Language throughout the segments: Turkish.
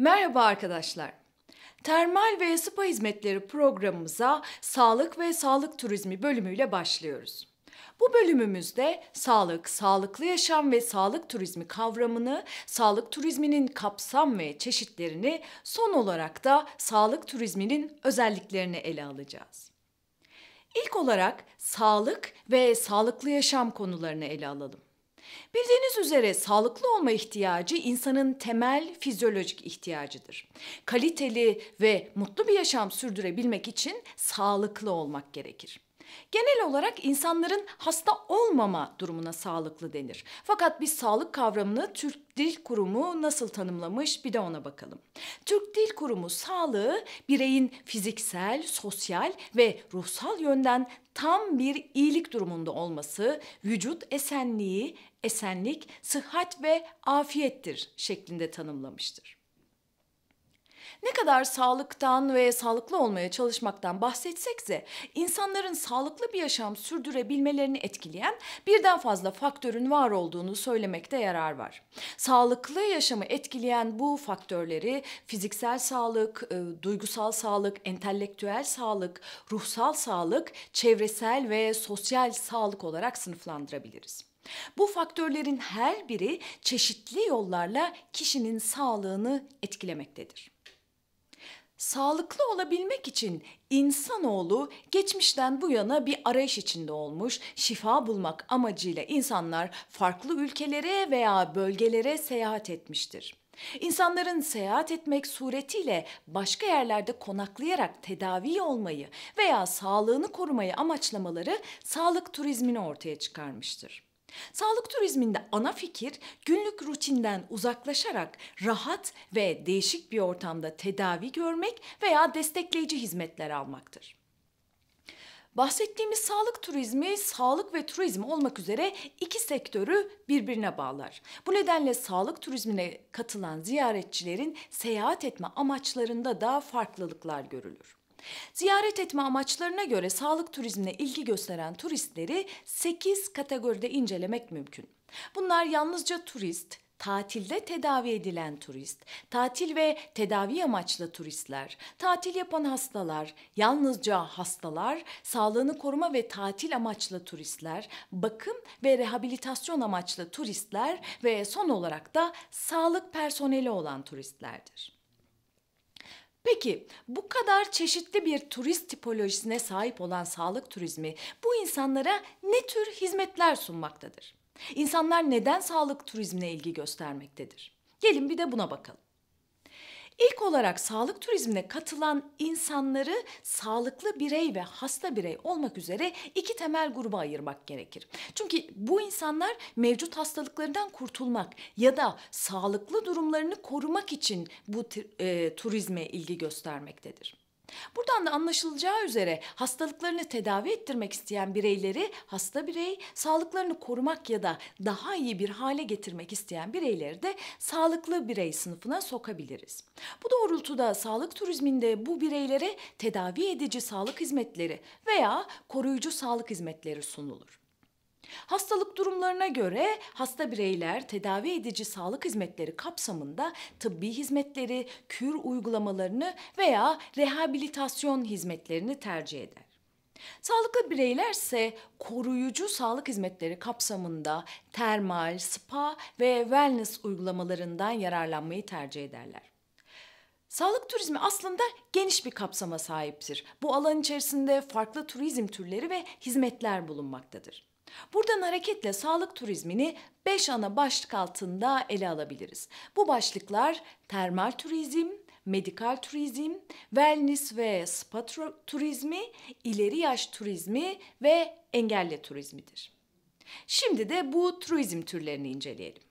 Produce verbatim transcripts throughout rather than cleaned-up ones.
Merhaba arkadaşlar. Termal ve spa hizmetleri programımıza Sağlık ve Sağlık Turizmi bölümüyle başlıyoruz. Bu bölümümüzde sağlık, sağlıklı yaşam ve sağlık turizmi kavramını, sağlık turizminin kapsam ve çeşitlerini, son olarak da sağlık turizminin özelliklerini ele alacağız. İlk olarak sağlık ve sağlıklı yaşam konularını ele alalım. Bildiğiniz üzere sağlıklı olma ihtiyacı insanın temel fizyolojik ihtiyacıdır. Kaliteli ve mutlu bir yaşam sürdürebilmek için sağlıklı olmak gerekir. Genel olarak insanların hasta olmama durumuna sağlıklı denir. Fakat biz sağlık kavramını Türk Dil Kurumu nasıl tanımlamış bir de ona bakalım. Türk Dil Kurumu sağlığı bireyin fiziksel, sosyal ve ruhsal yönden tam bir iyilik durumunda olması, vücut esenliği, esenlik, sıhhat ve afiyettir şeklinde tanımlamıştır. Ne kadar sağlıktan ve sağlıklı olmaya çalışmaktan bahsetsekse insanların sağlıklı bir yaşam sürdürebilmelerini etkileyen birden fazla faktörün var olduğunu söylemekte yarar var. Sağlıklı yaşamı etkileyen bu faktörleri fiziksel sağlık, e, duygusal sağlık, entelektüel sağlık, ruhsal sağlık, çevresel ve sosyal sağlık olarak sınıflandırabiliriz. Bu faktörlerin her biri çeşitli yollarla kişinin sağlığını etkilemektedir. Sağlıklı olabilmek için insanoğlu geçmişten bu yana bir arayış içinde olmuş, şifa bulmak amacıyla insanlar farklı ülkelere veya bölgelere seyahat etmiştir. İnsanların seyahat etmek suretiyle başka yerlerde konaklayarak tedavi olmayı veya sağlığını korumayı amaçlamaları sağlık turizmini ortaya çıkarmıştır. Sağlık turizminde ana fikir günlük rutinden uzaklaşarak rahat ve değişik bir ortamda tedavi görmek veya destekleyici hizmetler almaktır. Bahsettiğimiz sağlık turizmi, sağlık ve turizm olmak üzere iki sektörü birbirine bağlar. Bu nedenle sağlık turizmine katılan ziyaretçilerin seyahat etme amaçlarında da farklılıklar görülür. Ziyaret etme amaçlarına göre sağlık turizmine ilgi gösteren turistleri sekiz kategoride incelemek mümkün. Bunlar yalnızca turist, tatilde tedavi edilen turist, tatil ve tedavi amaçlı turistler, tatil yapan hastalar, yalnızca hastalar, sağlığını koruma ve tatil amaçlı turistler, bakım ve rehabilitasyon amaçlı turistler ve son olarak da sağlık personeli olan turistlerdir. Peki bu kadar çeşitli bir turist tipolojisine sahip olan sağlık turizmi bu insanlara ne tür hizmetler sunmaktadır? İnsanlar neden sağlık turizmine ilgi göstermektedir? Gelin bir de buna bakalım. İlk olarak sağlık turizmine katılan insanları sağlıklı birey ve hasta birey olmak üzere iki temel gruba ayırmak gerekir. Çünkü bu insanlar mevcut hastalıklarından kurtulmak ya da sağlıklı durumlarını korumak için bu e, turizme ilgi göstermektedir. Buradan da anlaşılacağı üzere hastalıklarını tedavi ettirmek isteyen bireyleri hasta birey, sağlıklarını korumak ya da daha iyi bir hale getirmek isteyen bireyleri de sağlıklı birey sınıfına sokabiliriz. Bu doğrultuda sağlık turizminde bu bireylere tedavi edici sağlık hizmetleri veya koruyucu sağlık hizmetleri sunulur. Hastalık durumlarına göre hasta bireyler tedavi edici sağlık hizmetleri kapsamında tıbbi hizmetleri, kür uygulamalarını veya rehabilitasyon hizmetlerini tercih eder. Sağlıklı bireyler ise koruyucu sağlık hizmetleri kapsamında termal, spa ve wellness uygulamalarından yararlanmayı tercih ederler. Sağlık turizmi aslında geniş bir kapsama sahiptir. Bu alan içerisinde farklı turizm türleri ve hizmetler bulunmaktadır. Buradan hareketle sağlık turizmini beş ana başlık altında ele alabiliriz. Bu başlıklar termal turizm, medikal turizm, wellness ve spa turizmi, ileri yaş turizmi ve engelli turizmidir. Şimdi de bu turizm türlerini inceleyelim.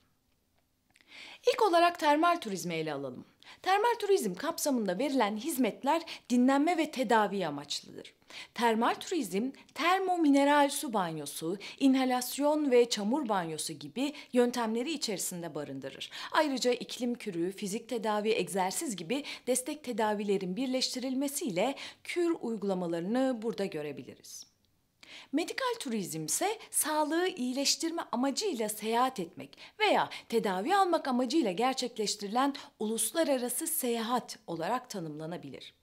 İlk olarak termal turizmi ele alalım. Termal turizm kapsamında verilen hizmetler dinlenme ve tedavi amaçlıdır. Termal turizm, termomineral su banyosu, inhalasyon ve çamur banyosu gibi yöntemleri içerisinde barındırır. Ayrıca iklim kürü, fizik tedavi, egzersiz gibi destek tedavilerin birleştirilmesiyle kür uygulamalarını burada görebiliriz. Medikal turizm ise sağlığı iyileştirme amacıyla seyahat etmek veya tedavi almak amacıyla gerçekleştirilen uluslararası seyahat olarak tanımlanabilir.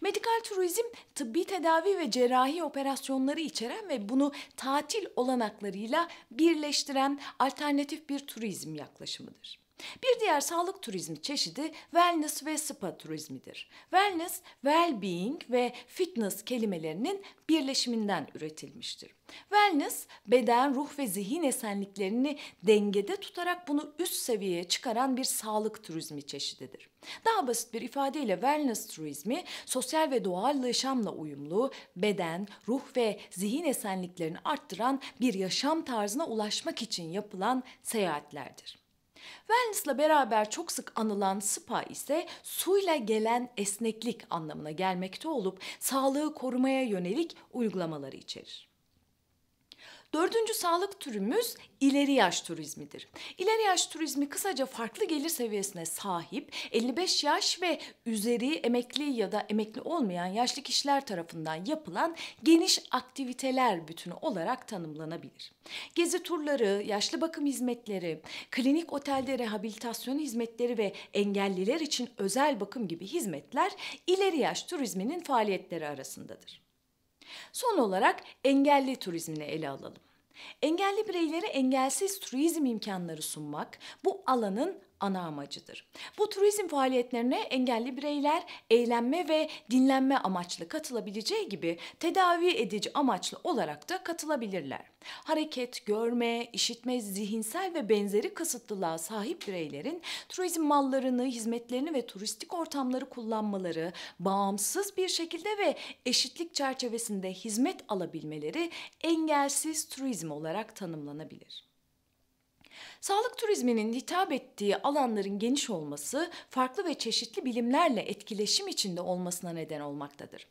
Medikal turizm tıbbi tedavi ve cerrahi operasyonları içeren ve bunu tatil olanaklarıyla birleştiren alternatif bir turizm yaklaşımıdır. Bir diğer sağlık turizmi çeşidi wellness ve spa turizmidir. Wellness, well-being ve fitness kelimelerinin birleşiminden üretilmiştir. Wellness, beden, ruh ve zihin esenliklerini dengede tutarak bunu üst seviyeye çıkaran bir sağlık turizmi çeşididir. Daha basit bir ifadeyle wellness turizmi, sosyal ve doğal yaşamla uyumlu, beden, ruh ve zihin esenliklerini arttıran bir yaşam tarzına ulaşmak için yapılan seyahatlerdir. Wellness'la beraber çok sık anılan spa ise suyla gelen esneklik anlamına gelmekte olup sağlığı korumaya yönelik uygulamaları içerir. Dördüncü sağlık türümüz ileri yaş turizmidir. İleri yaş turizmi kısaca farklı gelir seviyesine sahip, elli beş yaş ve üzeri emekli ya da emekli olmayan yaşlı kişiler tarafından yapılan geniş aktiviteler bütünü olarak tanımlanabilir. Gezi turları, yaşlı bakım hizmetleri, klinik otelde rehabilitasyon hizmetleri ve engelliler için özel bakım gibi hizmetler ileri yaş turizminin faaliyetleri arasındadır. Son olarak engelli turizmini ele alalım. Engelli bireylere engelsiz turizm imkanları sunmak bu alanın ana amacıdır. Bu turizm faaliyetlerine engelli bireyler eğlenme ve dinlenme amaçlı katılabileceği gibi tedavi edici amaçlı olarak da katılabilirler. Hareket, görme, işitme, zihinsel ve benzeri kısıtlılığa sahip bireylerin turizm mallarını, hizmetlerini ve turistik ortamları kullanmaları, bağımsız bir şekilde ve eşitlik çerçevesinde hizmet alabilmeleri engelsiz turizm olarak tanımlanabilir. Sağlık turizminin hitap ettiği alanların geniş olması, farklı ve çeşitli bilimlerle etkileşim içinde olmasına neden olmaktadır.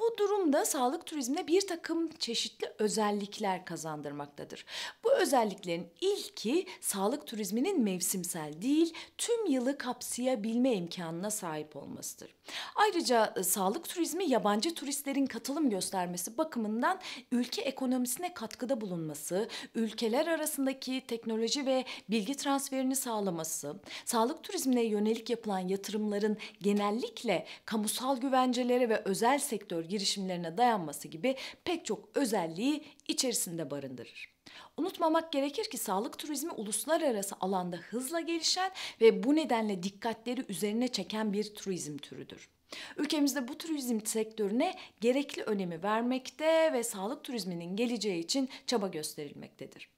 Bu durumda sağlık turizmine bir takım çeşitli özellikler kazandırmaktadır. Bu özelliklerin ilki, sağlık turizminin mevsimsel değil, tüm yılı kapsayabilme imkanına sahip olmasıdır. Ayrıca sağlık turizmi, yabancı turistlerin katılım göstermesi bakımından ülke ekonomisine katkıda bulunması, ülkeler arasındaki teknoloji ve bilgi transferini sağlaması, sağlık turizmine yönelik yapılan yatırımların genellikle kamusal güvencelere ve özel sektör girişimlerine dayanması gibi pek çok özelliği içerisinde barındırır. Unutmamak gerekir ki sağlık turizmi uluslararası alanda hızla gelişen ve bu nedenle dikkatleri üzerine çeken bir turizm türüdür. Ülkemizde bu turizm sektörüne gerekli önemi vermekte ve sağlık turizminin geleceği için çaba gösterilmektedir.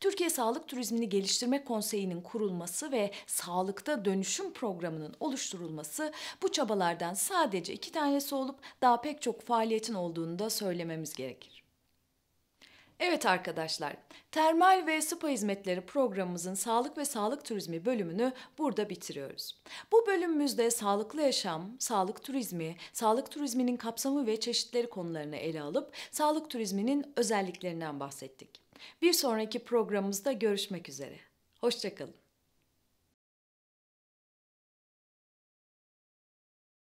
Türkiye Sağlık Turizmini Geliştirme Konseyi'nin kurulması ve Sağlıkta Dönüşüm Programı'nın oluşturulması bu çabalardan sadece iki tanesi olup daha pek çok faaliyetin olduğunu da söylememiz gerekir. Evet arkadaşlar, termal ve spa hizmetleri programımızın sağlık ve sağlık turizmi bölümünü burada bitiriyoruz. Bu bölümümüzde sağlıklı yaşam, sağlık turizmi, sağlık turizminin kapsamı ve çeşitleri konularını ele alıp sağlık turizminin özelliklerinden bahsettik. Bir sonraki programımızda görüşmek üzere. Hoşça kalın.